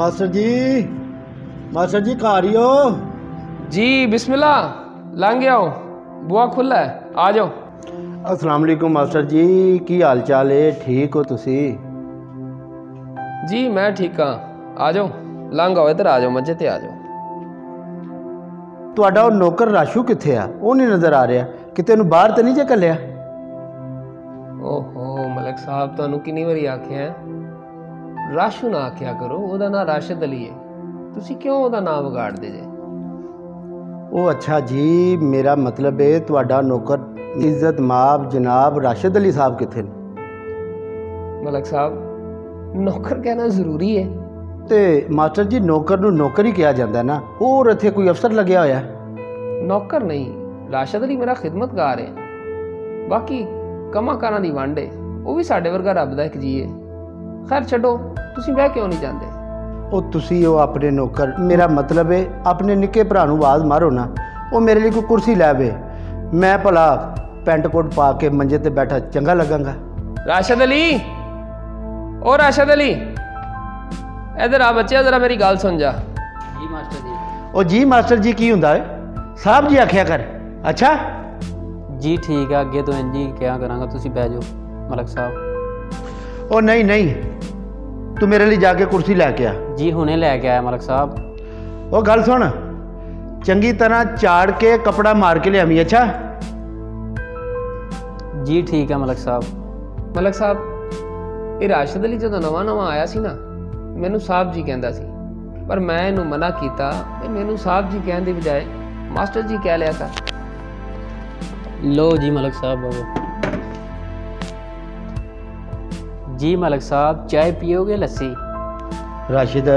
Master जी घर ही हो जी? बिस्मिल्लाह, लंघ आओ, बुआ खुला है, आ जाओ। अस्सलाम वालेकुम मास्टर जी, की हाल चाल है? ठीक हो तुसी? जी मैं ठीक हाँ, आ जाओ, लंघ आओ, इधर आ जाओ, मजे ते आ जाओ। तुहाडा वो नौकर राशू कित्थे आ? वो नहीं नज़र आ रहा, कितने नूं बाहर तो नहीं जा घल्लिया? ओहो मलक साहब, तुहानूं कितनी बारी आखिया है राशू ना आखिया करो, ओहदा नाम राशिद अली है, तुसी क्यों ओहदा नाम बिगाड़ दे जे? ओ अच्छा जी, मेरा मतलब है तुहाडा नौकर इज्जत माब जनाब राशिद अली साहब कित्थे ने? मलक साहब, नौकर कहना जरूरी है। तो मास्टर जी नौकर नूं नौकर ही कहा जाता है ना, और इत्थे कोई अफसर लग्या होया है? नौकर नहीं, राशिद अली मेरा खिदमतगार है, बाकी कमाकारा की वंड है, वह भी साढ़े वर्गा रब का एक जी है। खैर छड्डो, तुसी बह क्यों नहीं जाते? ओ तुसी ओ अपने नौकर, मेरा मतलब है अपने निक्के भरा नूं आवाज़ मारो ना, वो मेरे लिए कोई कुर्सी लावे, मैं भला पेंट कोट पा के मंजे ते बैठा चंगा लगांगा? राशिद अली, ओ राशिद अली, इधर आ बच्चे, जरा मेरी गल सुन जा। जी मास्टर जी। ओ जी मास्टर जी, की हुंदा है? साहब जी आख्या कर। अच्छा जी ठीक है, अगे तो इंजी क्या करांगा, तुसी बह जाओ मलक साहब। ओ नहीं नहीं, तू मेरे लिए जाके कुर्सी लैके आ। जी हुणे लैके आया मलक साहब। ओ गल सुन, चंगी तरह चाड़ के कपड़ा मार के लियावी। अच्छा जी ठीक है मलक साहब। मलक साहब, ये राशिद अली जदों नवा नवा आया सी ना, मैनू साहब जी कहंदा सी, पर मैं इनू मना किया, मैनू साहब जी कहने की बजाय मास्टर जी कह लिया था। लो जी मलक साहब। जी मलक साहब, चाय पियोगे लस्सी? राशिद,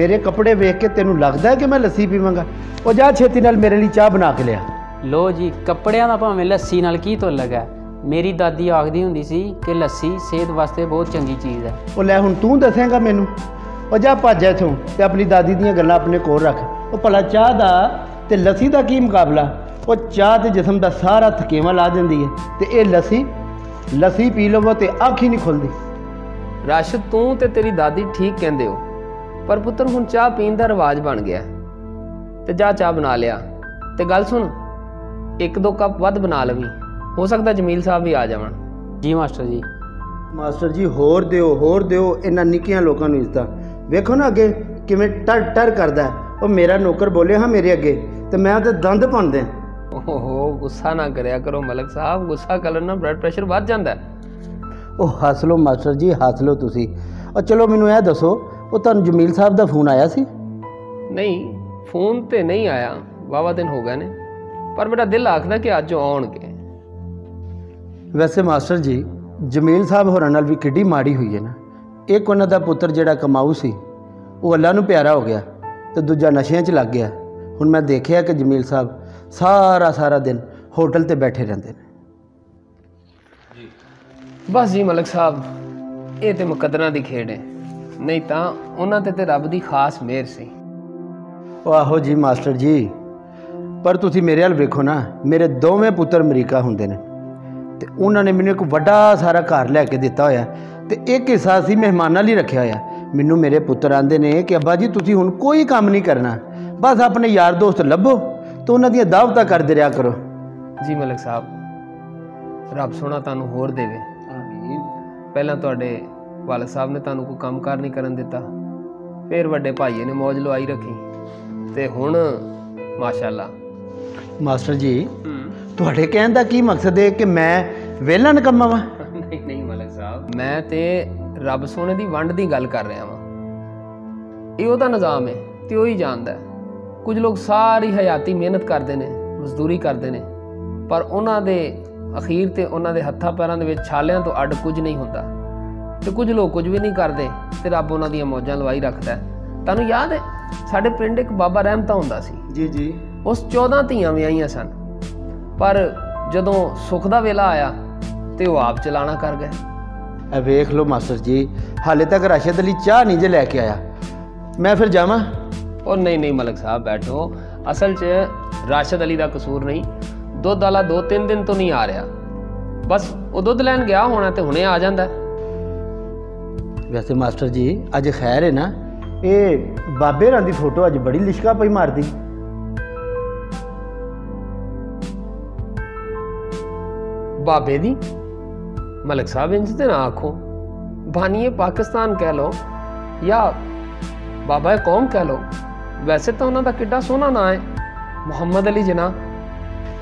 मेरे कपड़े वेख के तेनू लगता है कि मैं लस्सी पीवांगा? ओ जा छेती नाल मेरे लिए चाह बना के लिया। लो जी, कपड़ियां दा भावें लस्सी नाल की तो लगा, मेरी दादी आखदी हुंदी सी कि लस्सी सेहत वास्ते बहुत चंगी चीज़ है। ओ लै हुण तू दसेंगा मैनू? ओ जा भज इत्थों ते अपनी दादी दियां गल्लां अपने कोल रख। ओ भला चाह दा ते लस्सी दा की मुकाबला? और चाह तो जिसम का सारा थकेवा ला देती है, तो ये लस्सी लस्सी पी लवो तो अख ही नहीं खुलती। राशिद, तू तो तेरी दादी ठीक कहते हो, पर पुत्र हुण चाह पीन का रिवाज बन गया, तो जा चाह बना लिया। तो गल सुन, एक दो कप वध बना लवी, हो सकता जमील साहब भी आ जावन। जी मास्टर जी। मास्टर जी होर दिओ, होर दिओ, इन्हां निक्कियां लोकां नूं इज्जत। वेखो ना अगे किवें टर टर करदा है। और मेरा नौकर बोले हाँ मेरे अगे, तो मैं तो दंद पाउंदा। ओहो गुस्सा ना करया करो मलक साहब, गुस्सा करन नाल ब्लड प्रेशर वध जांदा है। ओह हस लो मास्टर जी, हस लो तुसी। और चलो मैनू यह दसो, वो तुहानू जमील साहब दा फोन आया सी? नहीं, फोन तो नहीं आया, वावा दिन हो गए ने, पर मेरा दिल आखदा कि अज आउणगे। वैसे मास्टर जी, जमील साहब होरां नाल भी किड्डी माड़ी हुई है ना। एक उन्हां दा पुत्र जिहड़ा कमाऊ सी, वो अल्लाह नू प्यारा हो गया, तो दूजा नशे च लग गया। हुण मैं देखिया कि जमील साहब सारा सारा दिन होटल ते बैठे रहते हैं। बस जी मलक साहब, ये तो मुकदरा की खेड है, नहीं तो उन्होंने तो रब की खास मेहर सी। आहो जी मास्टर जी, पर तुसी मेरे हाल वेखो ना, मेरे दोवें पुत्र अमरीका हुंदे ने, ते उन्होंने मैनू एक वड्डा सारा घर लैके दिता होया, ते एक हिस्सा सी मेहमानां लई रखिया होया। मैनू मेरे पुत्र आंदे ने कि अब्बा जी तुसी हुण कोई काम नहीं करना, बस अपने यार दोस्त लभो तो उन्होंने दावत करते रहा करो। जी मलक साहब, रब सोना तुहानू होर देवे। पहला तुहाडे वालद साहब ने तुहानू कोई कामकार नहीं करन दिता, फिर वड्डे भाईए ने मौज लवाई रखी, ते हुण माशाअल्लाह। मास्टर जी, तुहाडे कहण दा की मकसद है कि मैं वेला नकम्मा वां? नहीं नहीं मलक साहब, मैं ते रब सोने दी वंड दी गल कर रहा वां। इहो दा निज़ाम है, ते ओही जाणदा है। कुछ लोग सारी हयाती मेहनत करते हैं, मजदूरी करते हैं, पर उन्होंने अखीर तो उन्होंने हथा पैरों छालियां तो अड कुछ नहीं होता। तो कुछ लोग कुछ भी नहीं करते, तो रब उन्होंने मौजा लवाई रखता है। तुहानू याद है साढ़े पिंड एक बाबा रहमता हुंदा सी? जी जी। उस 14 धीआं विआहियां सन, पर जदों सुख का वेला आया तो वह आप चलाना कर गए। वेख लो मास्टर जी, हाले तक राशिद अली चाह नहीं जे लैके आया, मैं फिर जावां? और नहीं नहीं मलक साहब बैठो, असल च राशिद अली का कसूर नहीं, दुध आला 2-3 दिन तो नहीं आ रहा, बस वो दुध लैन गया होना, तो हुणे आ जाता है। वैसे मास्टर जी, अज खैर है ना, ए बाबे रां दी फोटो अज बड़ी लिशका पई मारदी। बाबे दी मलक साहब इंज ते ना आखो, बानिए पाकिस्तान कह लो या बाबा कौम कह लो, वैसे तो उन्होंने किड्डा सोहना ना है मुहम्मद अली जना।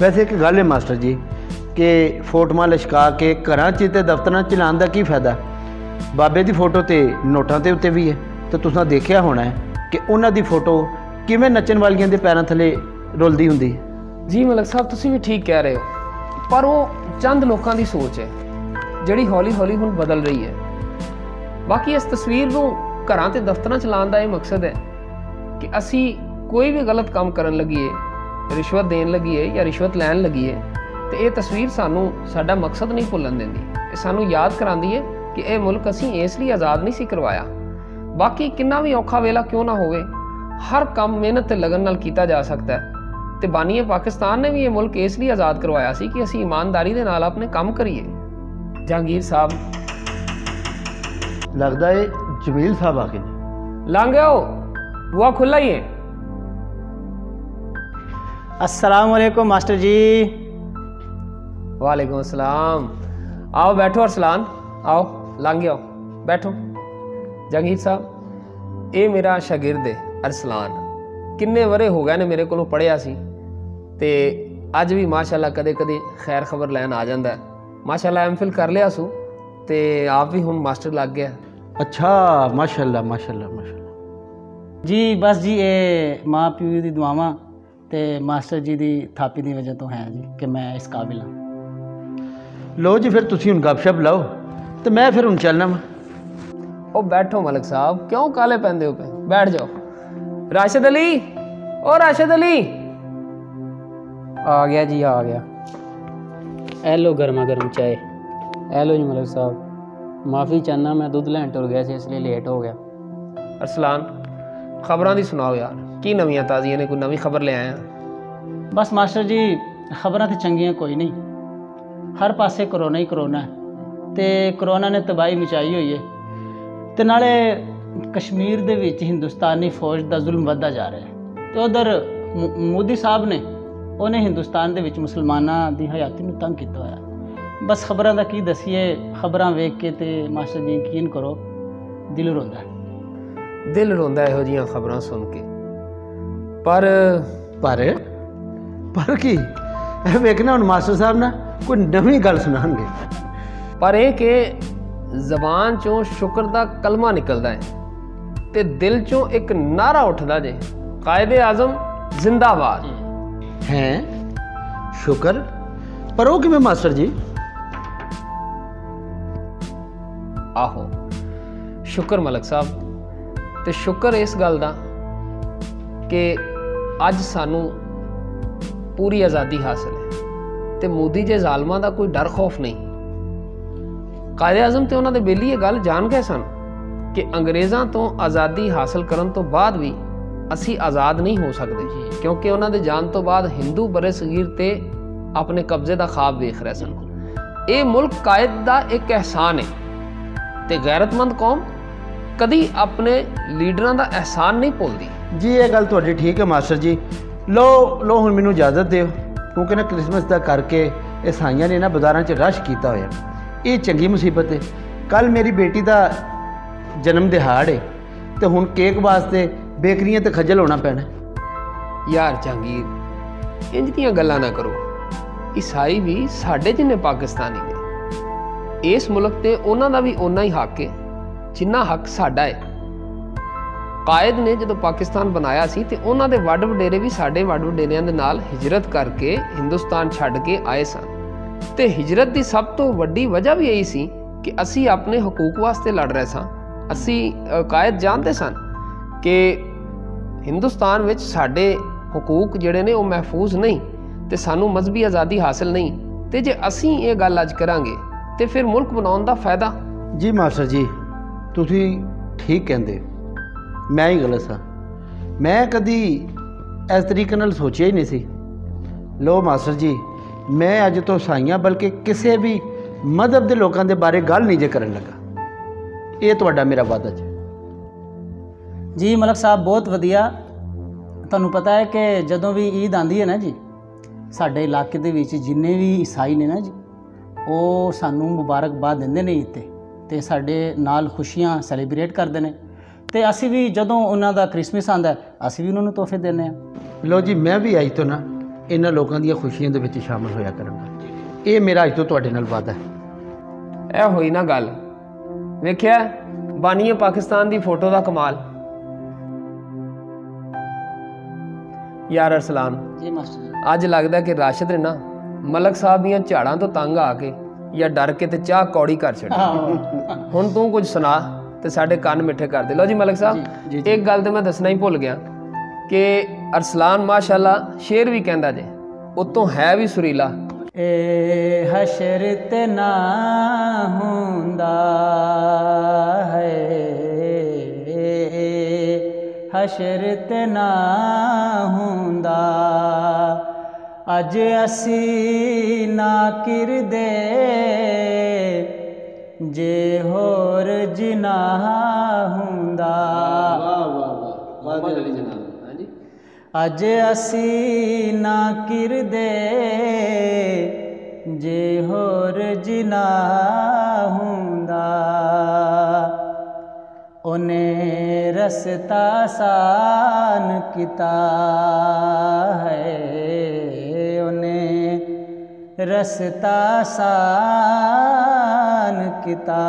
वैसे एक गल है मास्टर जी कि फोटो लिशका के घर च दफ्तर चलाने का की फायदा। बाबे की फोटो तो नोटा के उत्ते भी है, तो तुसा देखिया होना है कि उन्होंने फोटो किमें नचन वालिया के पैरों थले रुलती होंगी। जी मलक साहब तुसी भी ठीक कह रहे हो, पर वो चंद लोगों की सोच है जिहड़ी हौली हौली हुण बदल रही है। बाकी इस तस्वीर को घरां ते दफ्तरां चलाउण दा इह मकसद है कि असी कोई भी गलत काम करन लगिए, रिश्वत देन लगिए या रिश्वत लैन लगिए, तो यह तस्वीर सानूं साडा मकसद नहीं भुल्लण दिंदी। सानूं याद करांदी है कि यह मुल्क असी इसलिए आज़ाद नहीं सी करवाया। बाकी कितना भी औखा वेला क्यों ना होवे, हर काम मेहनत ते लगन नाल कीता जा सकता है। तो बानीए पाकिस्तान ने भी यह मुल्क इसलिए आज़ाद करवाया सी कि असी ईमानदारी दे नाल अपने काम करिए। जहांगीर साहब लगता है जमील साहब आ गए। लंघ आओ, बुआ खुला ही है। अस्सलाम वालेकुम मास्टर जी। वालेकुम अस्सलाम। आओ बैठो अरसलान, आओ लंघ आओ बैठो। जहांगीर साहब ये मेरा शागिर्द है अरसलान, किन्ने वरे हो गए ने मेरे को पढ़िया सी, ते अज भी माशाल्लाह कदे कदे खैर खबर लैन आ जाता है। माशाल्लाह एमफिल कर लिया सू ते आप भी हुण मास्टर लग गया। अच्छा माशाल्लाह माशाल्लाह माशाल्लाह जी। बस जी ये माँ प्यो की दुआवां ते मास्टर जी की थापी की वजह तो है जी कि मैं इस काबिल हाँ। लो जी फिर तुसी हुण गपशप लाओ तो मैं फिर हुण चलना वा। ओ बैठो मलक साहब, क्यों काले पैंदे हो पे, बैठ जाओ। राशिद अली, ओ राशिद अली आ गया जी, आ गया। ए लो गर्मा गर्म चाय। ए लो जी मलक साहब, माफ़ी चाहना मैं दुध लैन टुर गया से इसलिए लेट हो गया। अरसलान खबरां दी सुनाओ यार, की नवीं ताज़ियां ने, कोई नवीं खबर ले आया? बस मास्टर जी खबरां ते चंगियां कोई नहीं, हर पासे करोना ही करोना है, ते करोना ने तबाही मचाई हुई है, ते नाले कश्मीर दे विच हिंदुस्तानी फौज दा जुल्म वधदा जा रहा है, ते उधर मोदी साहब ने उन्हें हिंदुस्तान के मुसलमानों की हयाती में तंग किया होया। बस खबरों का की दसीए, खबरां वेख के ते मास्टर जी यकीन करो दिल रोंदा है, दिल रोंदा है इहो खबरां सुन के। पर की वेखना हुण मास्टर साहब ना कोई नवीं गल सुनाणगे, पर यह कि जबान चों शुक्र का कलमा निकलता है तो दिल चों एक नारा उठता जे, कायदे आजम जिंदाबाद हैं। शुक्र पर वो किवें मास्टर जी? आहो शुक्र मलक साहब, तो शुक्र इस गल दा कि अज सानू पूरी आज़ादी हासिल है, तो मोदी जे जालमां दा कोई डर खौफ नहीं। कायदे आज़म तो उन्होंने बेली ये गल जान गए सन कि अंग्रेज़ों तो आज़ादी हासिल करन तो बाद भी असी आज़ाद नहीं हो सकते, क्योंकि उन्होंने जान तो बाद हिंदू बड़े सगीर ते अपने कब्जे का ख्वाब देख रहे सन। ये मुल्क कायद का एक एहसान है, तो गैरतमंद कौम कभी अपने लीडर का एहसान नहीं भूलती। जी ये गल तो ठीक है मास्टर जी। लो लो हुण मैनू इजाजत दो, क्योंकि ना क्रिसमस का करके ईसाइयां ने ना बाज़ारां च रश किया होया, ये चंगी मुसीबत है। कल मेरी बेटी का जन्म दिहाड़ है, तो हुण केक वास्ते बेकरियां तो खजल होना पैना यार। जहांगीर इंज दियां गल्लां ना करो, ईसाई भी साढ़े जिन्ने पाकिस्तानी ने, इस मुल्क ते उन्हां दा भी उन्ना ही हक है जिन्ना हक साडा है। कायद ने जदों पाकिस्तान बनाया सी ते उन्हां दे वड वडेरे भी साडे वड वडेरियां दे नाल हिजरत करके हिंदुस्तान छड्ड के आए सन, ते हिजरत दी सब तो वड्डी वजह भी यही सी कि असी अपने हकूक वास्ते लड़ रहे सां। असी कायद जानते सन कि हिंदुस्तान विच साडे हकूक जिहड़े ने वह महफूज नहीं, तो सानू मजहबी आज़ादी हासिल नहीं, तो जे असी ये गल अज करांगे तो फिर मुल्क बनाउण दा फायदा। जी मास्टर जी तुसी ठीक कहंदे, मैं ही गलत सा, मैं कभी इस तरीके नाल सोचिया ही नहीं सी। लो मास्टर जी मैं अज तो साइयां बल्कि किसी भी मजहब के लोगों के बारे गल नहीं जे करन लगा, ये तुहाडा मेरा वादा जी। जी मलिक साहब बहुत वधिया। ਤੁਹਾਨੂੰ पता है कि ਜਦੋਂ भी ईद ਆਂਦੀ है ना जी, ਸਾਡੇ ਇਲਾਕੇ ਦੇ ਵਿੱਚ ਜਿੰਨੇ ਵੀ ਈਸਾਈ ਨੇ ਨਾ ਜੀ, ਉਹ ਸਾਨੂੰ ਮੁਬਾਰਕਬਾਦ ਦਿੰਦੇ ਨੇ ਈਦ ਤੇ ਸਾਡੇ ਨਾਲ ਖੁਸ਼ੀਆਂ ਸੈਲੀਬ੍ਰੇਟ ਕਰਦੇ ਨੇ। ਤੇ ਅਸੀਂ ਵੀ ਜਦੋਂ ਉਹਨਾਂ ਦਾ ਕ੍ਰਿਸਮਸ ਆਂਦਾ ਅਸੀਂ ਵੀ ਉਹਨਾਂ ਨੂੰ ਤੋਹਫੇ ਦਿੰਨੇ ਆ। ਲੋ ਜੀ ਮੈਂ ਵੀ ਅੱਜ ਤੋਂ ਨਾ ਇਹਨਾਂ ਲੋਕਾਂ ਦੀਆਂ ਖੁਸ਼ੀਆਂ ਦੇ ਵਿੱਚ ਸ਼ਾਮਲ ਹੋਇਆ ਕਰਾਂਗਾ। ਇਹ ਮੇਰਾ ਅੱਜ ਤੋਂ ਤੁਹਾਡੇ ਨਾਲ ਵਾਅਦਾ ਹੈ। ਇਹ ਹੋਈ ਨਾ ਗੱਲ, ਵੇਖਿਆ ਬਾਨੀਏ ਪਾਕਿਸਤਾਨ ਦੀ ਫੋਟੋ ਦਾ ਕਮਾਲ। यार अरसलान जी मास्टर, अज लगता कि राशिद ने ना मलिक साहब दियां झाड़ां तो तंग आके या डर के ते चाह कौड़ी कर छड़ी। हुण तू कुछ सुना ते साडे कान मिठे कर दे। लो जी मलिक साहब, एक गल तो मैं दसना ही भुल गया कि अरसलान माशाल्लाह शेर भी कहंदा जे, उत्तों है भी सुरीला। ए हशर ते ना हुंदा है, हशर ते ना हुंदा, अज असी ना किर दे जे होर जिना हुंदा। अज असी ना किर दे जे होर जिना हुंदा, उन्हें रस्ता आसान किता है, उन्हें रस्ता आसान किता।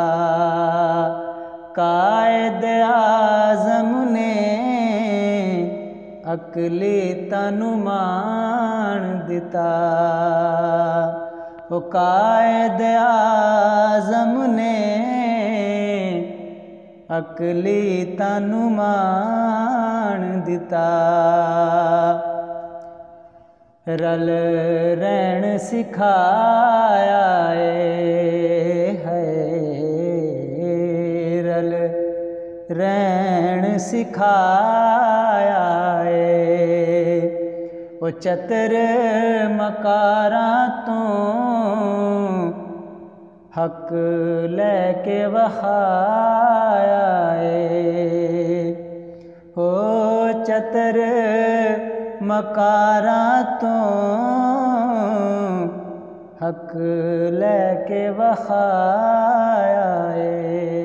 कायद आज़म ने अकली तनुमान दिता, वो कायद आज़म ने अकली तनुमान दिता। रल रहन सिखाया है, रल रहन सिखाया है, वो चतर मकारा तो हक लेके वहाया है। हो चतर मकारा तो हक लेके वहाया है।